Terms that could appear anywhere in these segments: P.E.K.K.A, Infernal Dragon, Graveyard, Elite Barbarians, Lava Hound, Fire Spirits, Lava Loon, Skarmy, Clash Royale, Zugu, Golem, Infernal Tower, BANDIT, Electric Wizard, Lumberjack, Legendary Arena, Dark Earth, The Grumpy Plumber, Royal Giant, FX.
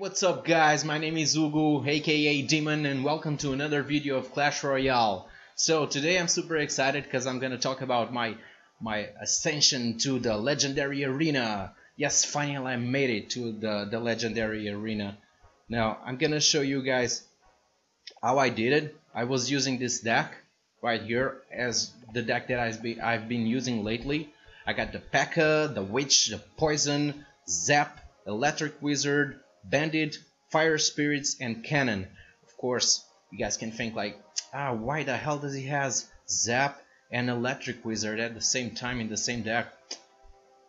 what's up guys, my name is Zugu, aka Demon, and welcome to another video of Clash Royale. So today I'm super excited because I'm gonna talk about my ascension to the Legendary Arena. Yes, finally I made it to the Legendary Arena. Now I'm gonna show you guys how I did it. I was using this deck right here as the deck that I've been using lately. I got the P.E.K.K.A, the Witch, the Poison, Zap, Electric Wizard, Bandit, Fire Spirits, and Cannon. Of course, you guys can think like, ah, why the hell does he has Zap and Electric Wizard at the same time in the same deck?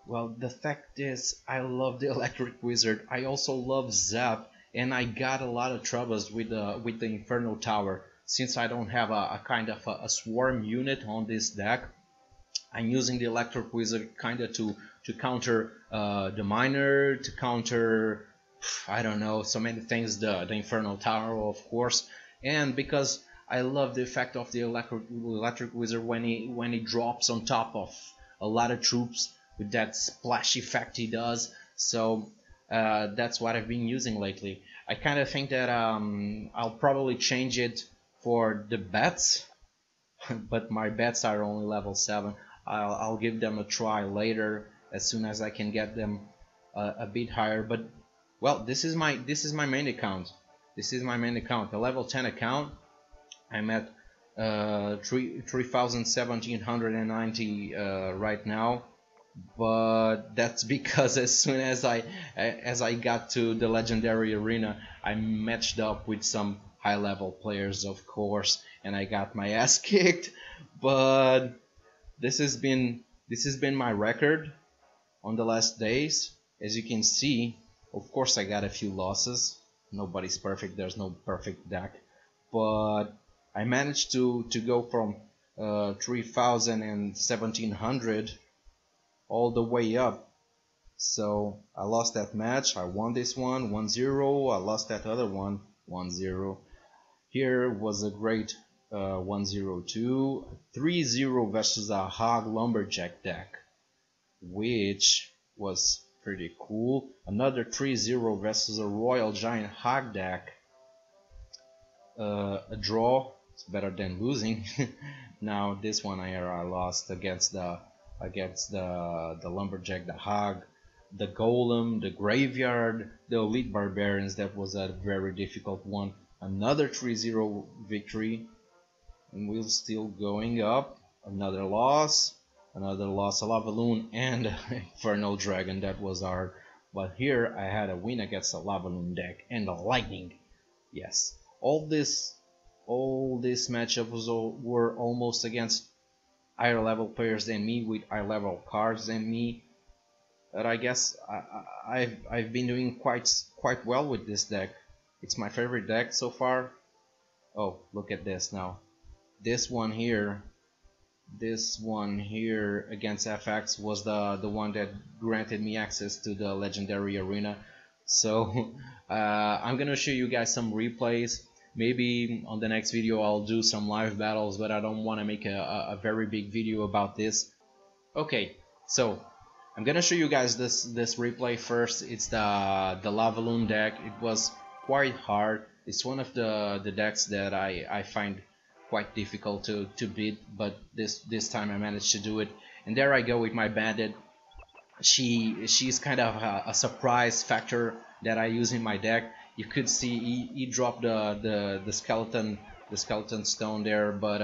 Well, the fact is, I love the Electric Wizard. I also love Zap, and I got a lot of troubles with the Infernal Tower. Since I don't have a kind of a swarm unit on this deck, I'm using the Electric Wizard kinda to counter the Miner, to counter, I don't know, so many things, the Infernal Tower, of course. And because I love the effect of the Electric Wizard when he drops on top of a lot of troops with that splash effect he does. So that's what I've been using lately. I kind of think that I'll probably change it for the bats, but my bats are only level 7. I'll give them a try later as soon as I can get them a bit higher. But well, this is my main account. This is my main account, the level 10 account. I'm at 3,790 right now, but that's because as soon as I got to the Legendary Arena, I matched up with some high level players, of course, and I got my ass kicked. But this has been my record on the last days. As you can see, of course I got a few losses. Nobody's perfect, there's no perfect deck, but I managed to go from 3,000 and 1,700 all the way up. So I lost that match, I won this one 1-0, I lost that other one 1-0. Here was a great 1-0-2, 3-0 versus a hog Lumberjack deck, which was pretty cool. Another 3-0 versus a Royal Giant hog deck. A draw, it's better than losing. Now this one here I lost against the Lumberjack, the hog, the Golem, the Graveyard, the Elite Barbarians. That was a very difficult one. Another 3-0 victory, and we're still going up. Another loss, a Lava Loon and Infernal Dragon. That was hard, but here I had a win against a Lava Loon deck and a Lightning. Yes, all this matchups were almost against higher level players than me, with higher level cards than me. But I guess I've been doing quite well with this deck. It's my favorite deck so far. Oh, look at this now. This one here against FX was the one that granted me access to the Legendary Arena. So I'm gonna show you guys some replays. Maybe on the next video I'll do some live battles, but I don't want to make a very big video about this. Okay, so I'm gonna show you guys this replay first. It's the Lava Loon deck. It was quite hard. It's one of the decks that I find quite difficult to beat, but this time I managed to do it. And there I go with my Bandit. She's kind of a surprise factor that I use in my deck. You could see he dropped the skeleton stone there, but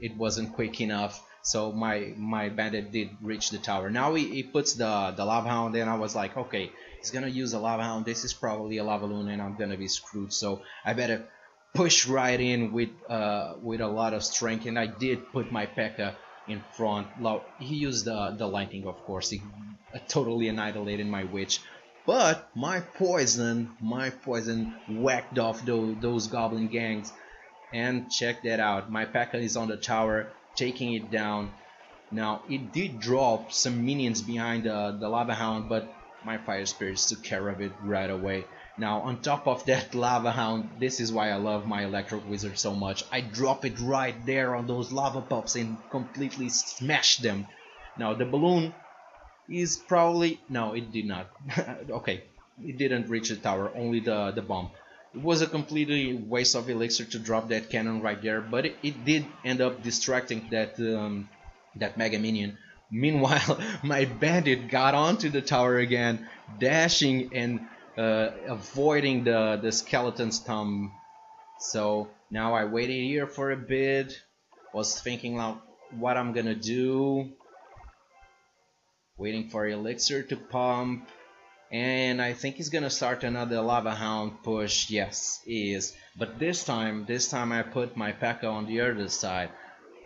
it wasn't quick enough. So my Bandit did reach the tower. Now he puts the Lava Hound, and I was like, okay, he's gonna use a Lava Hound. This is probably a Lava Loon, and I'm gonna be screwed. So I better push right in with a lot of strength, and I did put my P.E.K.K.A in front. He used the Lightning, of course. He totally annihilated my Witch, but my poison whacked off those goblin gangs. And check that out, my P.E.K.K.A is on the tower, taking it down. Now it did drop some minions behind the Lava Hound, but my Fire Spirits took care of it right away. Now on top of that Lava Hound, this is why I love my Electric Wizard so much. I drop it right there on those lava pups and completely smash them. Now the balloon is probably, no, it did not. Okay, it didn't reach the tower, only the bomb. It was a completely waste of elixir to drop that cannon right there, but it did end up distracting that that mega minion. Meanwhile, my bandit got onto the tower again, dashing and avoiding the skeleton's thumb. So now I waited here for a bit, was thinking out what I'm gonna do, waiting for elixir to pump, and I think he's gonna start another Lava Hound push. Yes, he is. But this time I put my P.E.K.K.A on the other side.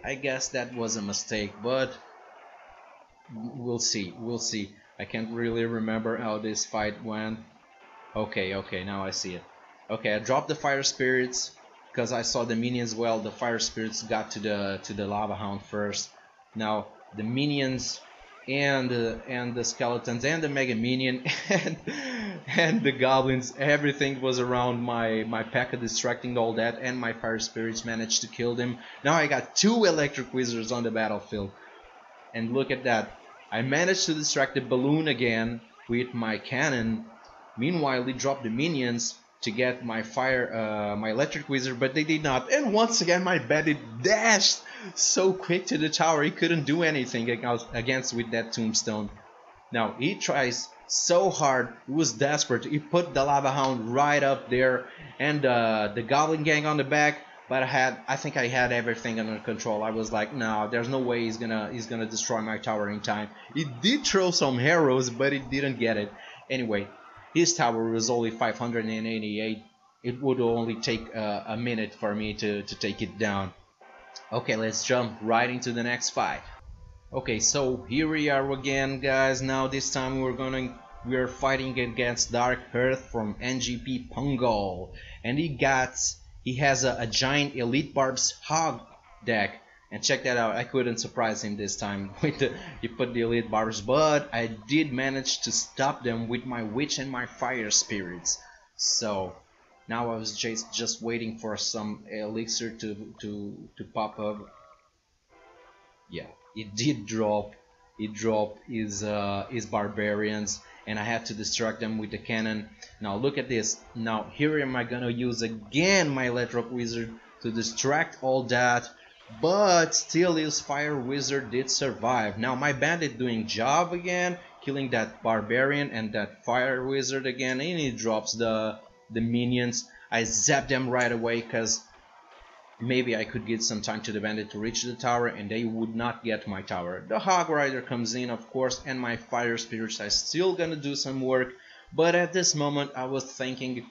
I guess that was a mistake, but we'll see. I can't really remember how this fight went. Okay, now I see it. Okay, I dropped the fire spirits because I saw the minions. Well, the fire spirits got to the Lava Hound first. Now the minions and the skeletons and the mega minion and the goblins, everything was around my P.E.K.K.A, distracting all that, and my fire spirits managed to kill them. Now I got two electric wizards on the battlefield, and look at that, I managed to distract the balloon again with my cannon. Meanwhile, they dropped the minions to get my my electric wizard, but they did not, and once again my bandit dashed so quick to the tower, he couldn't do anything against with that tombstone. Now he tries so hard, he was desperate, he put the Lava Hound right up there and the goblin gang on the back, but I think I had everything under control. I was like, no, there's no way he's gonna destroy my tower in time. He did throw some arrows, but it didn't get it. Anyway, his tower was only 588, it would only take a minute for me to take it down. Okay, let's jump right into the next fight. Okay, so here we are again, guys. Now this time we're fighting against Dark Earth from NGP Pongal, and he has a giant Elite Barbs hog deck. And check that out, I couldn't surprise him this time with he put the Elite Barbs, but I did manage to stop them with my Witch and my Fire Spirits. So now I was just waiting for some elixir to pop up. Yeah, it did drop. It dropped his barbarians, and I had to distract them with the cannon. Now look at this. Now here am I gonna use again my Electric Wizard to distract all that. But still his fire wizard did survive. Now my bandit doing job again, killing that barbarian and that fire wizard again, and he drops the minions. I zapped them right away because maybe I could give some time to the bandit to reach the tower and they would not get my tower. The hog rider comes in, of course, and my fire spirits are still gonna do some work, but at this moment I was thinking,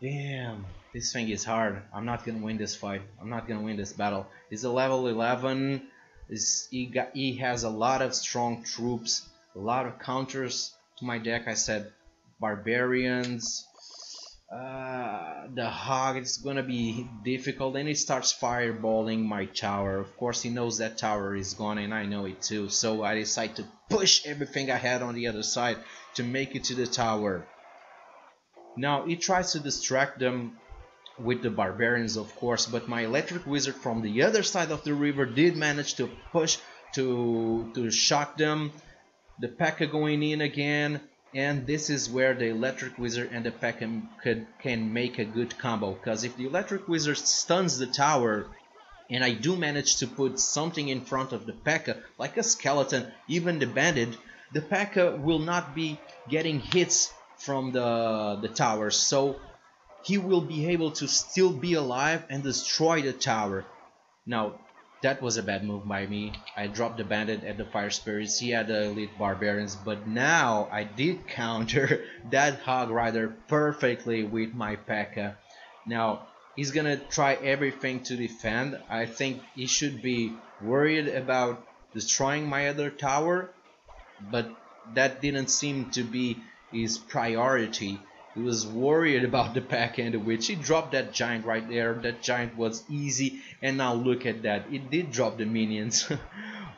damn, this thing is hard. I'm not gonna win this fight. I'm not gonna win this battle. He's a level 11. He has a lot of strong troops, a lot of counters to my deck. I said barbarians, the hog, it's gonna be difficult, and he starts fireballing my tower. Of course he knows that tower is gone, and I know it too, so I decide to push everything I had on the other side to make it to the tower. Now he tries to distract them with the barbarians, of course, but my electric wizard from the other side of the river did manage to push to shock them. The P.E.K.K.A going in again, and this is where the electric wizard and the P.E.K.K.A can make a good combo, because if the electric wizard stuns the tower and I do manage to put something in front of the P.E.K.K.A, like a skeleton, even the bandit, the P.E.K.K.A will not be getting hits from the tower, so he will be able to still be alive and destroy the tower. Now that was a bad move by me. I dropped the bandit at the fire spirits, he had the elite barbarians, but now I did counter that hog rider perfectly with my P.E.K.K.A. Now he's gonna try everything to defend. I think he should be worried about destroying my other tower, but that didn't seem to be his priority. He was worried about the P.E.K.K.A and the witch. He dropped that giant right there. That giant was easy, and now look at that, it did drop the minions.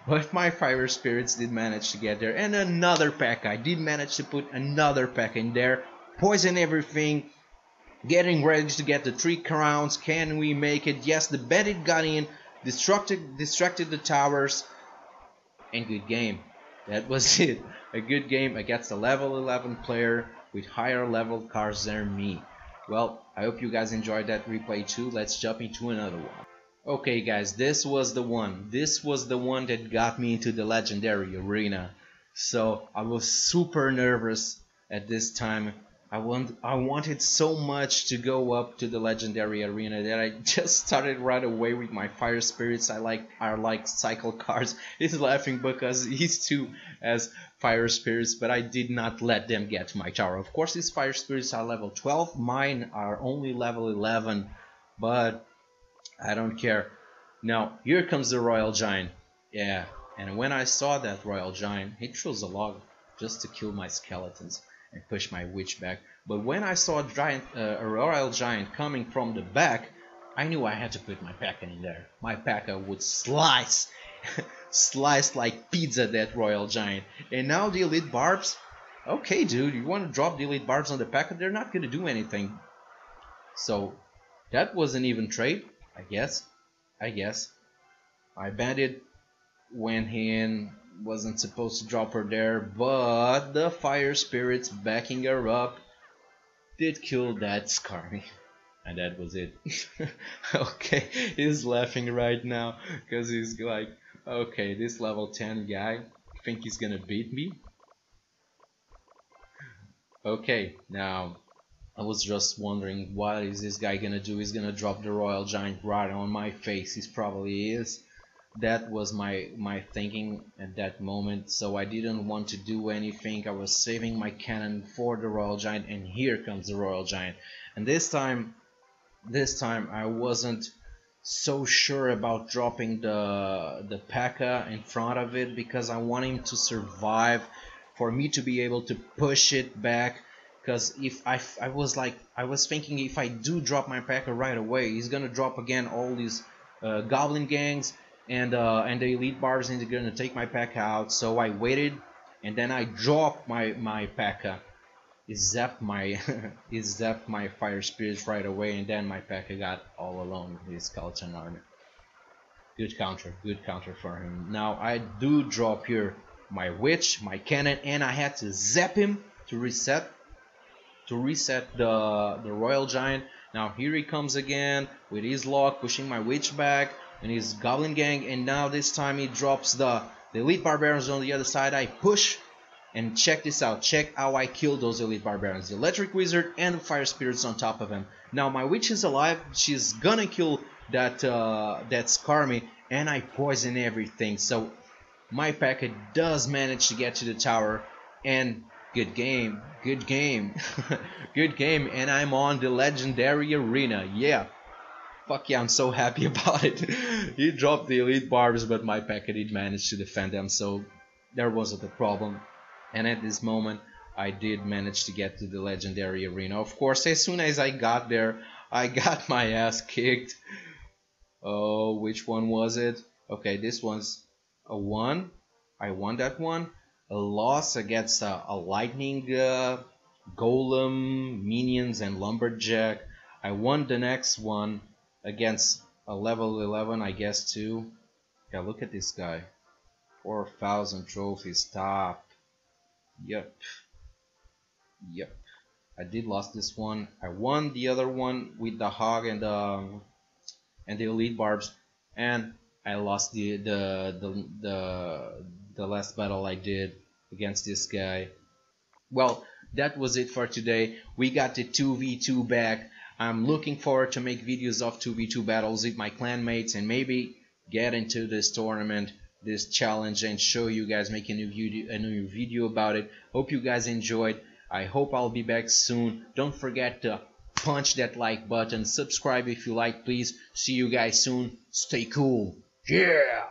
But my fire spirits did manage to get there, and another P.E.K.K.A. I did manage to put another P.E.K.K.A in there, poison everything, getting ready to get the 3 crowns. Can we make it? Yes, the bandit got in, distracted the towers, and good game. That was it. A good game against a level 11 player with higher leveled cards than me. Well, I hope you guys enjoyed that replay too. Let's jump into another one. Okay guys, this was the one. This was the one that got me into the Legendary Arena. So I was super nervous at this time. I wanted so much to go up to the Legendary Arena that I just started right away with my Fire Spirits. I like cycle cards. He's laughing because he's too as Fire Spirits, but I did not let them get my tower. Of course, his Fire Spirits are level 12. Mine are only level 11, but I don't care. Now, here comes the Royal Giant. Yeah, and when I saw that Royal Giant, he chose a log just to kill my skeletons and push my witch back. But when I saw a Royal Giant coming from the back, I knew I had to put my P.E.K.K.A in there. My P.E.K.K.A would slice, slice like pizza that Royal Giant. And now the Elite Barbs, okay dude, you want to drop the Elite Barbs on the P.E.K.K.A, they're not going to do anything. So that was an even trade, I guess. I banded when he wasn't supposed to drop her there, but the Fire Spirits backing her up did kill that Skarmy, and that was it. Okay, he's laughing right now because he's like, okay, this level 10 guy, think he's gonna beat me? Okay, now I was just wondering, what is this guy gonna do? He's gonna drop the Royal Giant right on my face. He probably is. That was my thinking at that moment, so I didn't want to do anything. I was saving my cannon for the Royal Giant, and here comes the Royal Giant. And this time I wasn't so sure about dropping the P.E.K.K.A in front of it, because I want him to survive for me to be able to push it back. Because if I was thinking if I do drop my P.E.K.K.A right away, he's gonna drop again all these goblin gangs and the Elite Barbs, and they're gonna take my P.E.K.K.A out. So I waited, and then I dropped my P.E.K.K.A. It zapped my Fire Spirits right away, and then my P.E.K.K.A got all alone with his skeleton army. Good counter for him. Now I do drop here my witch, my cannon, and I had to zap him to reset the Royal Giant. Now here he comes again with his lock, pushing my witch back and his goblin gang, and now this time he drops the Elite Barbarians on the other side. I push, and check this out, check how I kill those Elite Barbarians, the Electric Wizard and the Fire Spirits on top of him. Now my witch is alive, she's gonna kill that that Skarmy, and I poison everything, so my P.E.K.K.A does manage to get to the tower, and good game, good game, and I'm on the Legendary Arena, yeah. Fuck yeah, I'm so happy about it. He dropped the Elite Barbs, but my P.E.K.K.A did manage to defend them, so there wasn't a problem. And at this moment, I did manage to get to the Legendary Arena. Of course, as soon as I got there, I got my ass kicked. Oh, which one was it? Okay, this one's a 1. I won that one. A loss against a Lightning, Golem, Minions, and Lumberjack. I won the next one against a level 11, I guess, too. Yeah, look at this guy. 4,000 trophies, top. Yep. Yep. I did lost this one. I won the other one with the Hog and the Elite Barbs, and I lost the last battle I did against this guy. Well, that was it for today. We got the 2v2 back. I'm looking forward to make videos of 2v2 battles with my clanmates, and maybe get into this tournament, this challenge, and show you guys, make a new video about it. Hope you guys enjoyed. I hope I'll be back soon. Don't forget to punch that like button. Subscribe if you like, please. See you guys soon. Stay cool. Yeah!